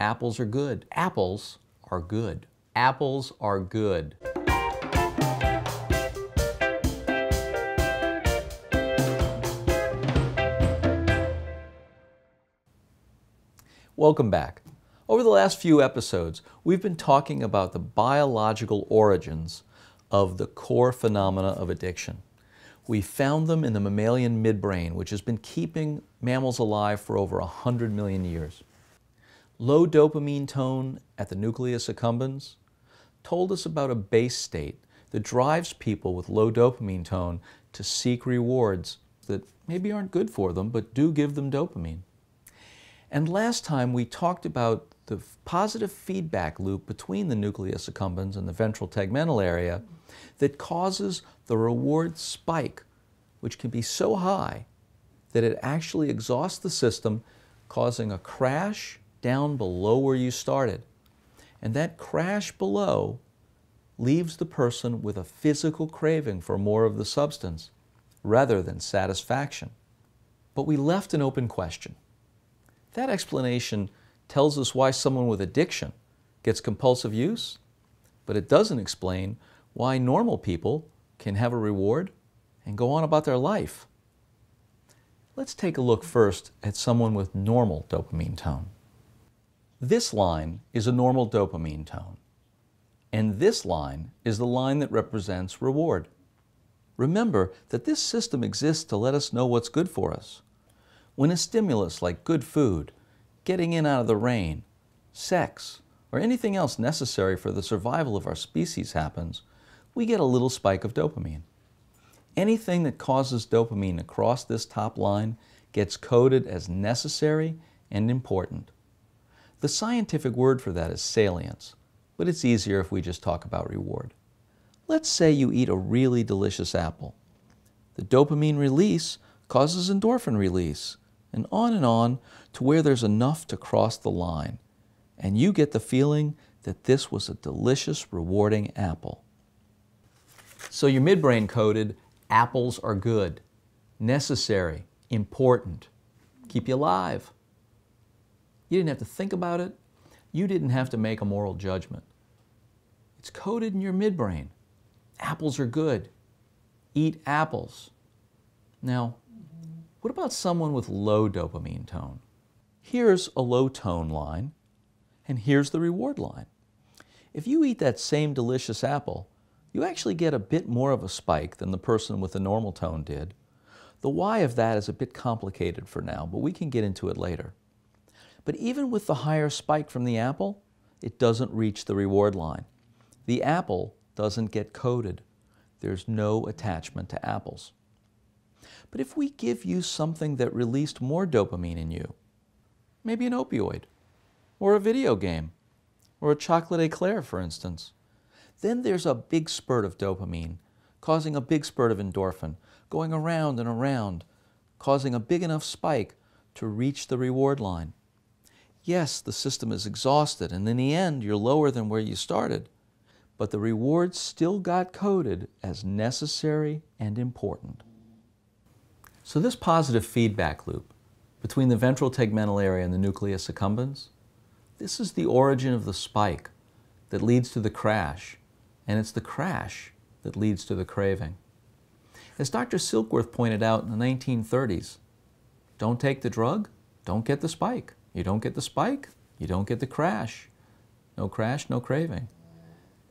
Apples are good. Apples are good. Apples are good. Welcome back. Over the last few episodes, we've been talking about the biological origins of the core phenomena of addiction. We found them in the mammalian midbrain, which has been keeping mammals alive for over 100 million years. Low dopamine tone at the nucleus accumbens told us about a base state that drives people with low dopamine tone to seek rewards that maybe aren't good for them, but do give them dopamine. And last time we talked about the positive feedback loop between the nucleus accumbens and the ventral tegmental area that causes the reward spike, which can be so high that it actually exhausts the system, causing a crash down below where you started. And that crash below leaves the person with a physical craving for more of the substance rather than satisfaction. But we left an open question. That explanation tells us why someone with addiction gets compulsive use, but it doesn't explain why normal people can have a reward and go on about their life. Let's take a look first at someone with normal dopamine tone. This line is a normal dopamine tone, and this line is the line that represents reward. Remember that this system exists to let us know what's good for us. When a stimulus like good food, getting in out of the rain, sex, or anything else necessary for the survival of our species happens, we get a little spike of dopamine. Anything that causes dopamine across this top line gets coded as necessary and important. The scientific word for that is salience, but it's easier if we just talk about reward. Let's say you eat a really delicious apple. The dopamine release causes endorphin release, and on to where there's enough to cross the line. And you get the feeling that this was a delicious, rewarding apple. So your midbrain coded, apples are good, necessary, important, keep you alive. You didn't have to think about it. You didn't have to make a moral judgment. It's coded in your midbrain. Apples are good. Eat apples. Now, what about someone with low dopamine tone? Here's a low tone line, and here's the reward line. If you eat that same delicious apple, you actually get a bit more of a spike than the person with the normal tone did. The why of that is a bit complicated for now, but we can get into it later. But even with the higher spike from the apple, it doesn't reach the reward line. The apple doesn't get coded. There's no attachment to apples. But if we give you something that released more dopamine in you, maybe an opioid, or a video game, or a chocolate eclair, for instance, then there's a big spurt of dopamine, causing a big spurt of endorphin, going around and around, causing a big enough spike to reach the reward line. Yes, the system is exhausted, and in the end, you're lower than where you started, but the reward still got coded as necessary and important. So this positive feedback loop between the ventral tegmental area and the nucleus accumbens, this is the origin of the spike that leads to the crash, and it's the crash that leads to the craving. As Dr. Silkworth pointed out in the 1930s, don't take the drug, don't get the spike. You don't get the spike, you don't get the crash. No crash, no craving.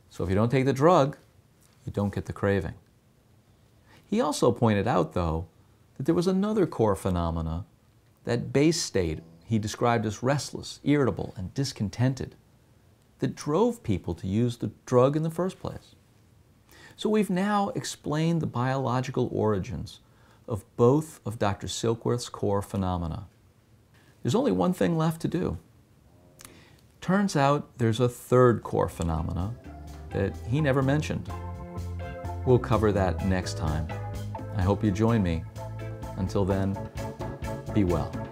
So if you don't take the drug, you don't get the craving. He also pointed out, though, that there was another core phenomena, that base state he described as restless, irritable, and discontented, that drove people to use the drug in the first place. So we've now explained the biological origins of both of Dr. Silkworth's core phenomena. There's only one thing left to do. Turns out there's a third core phenomena that he never mentioned. We'll cover that next time. I hope you join me. Until then, be well.